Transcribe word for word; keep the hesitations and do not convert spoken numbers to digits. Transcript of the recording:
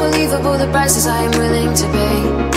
unbelievable the prices I am willing to pay.